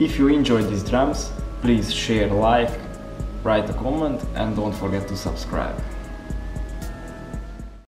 If you enjoyed these drums, please share, like, write a comment, and don't forget to subscribe.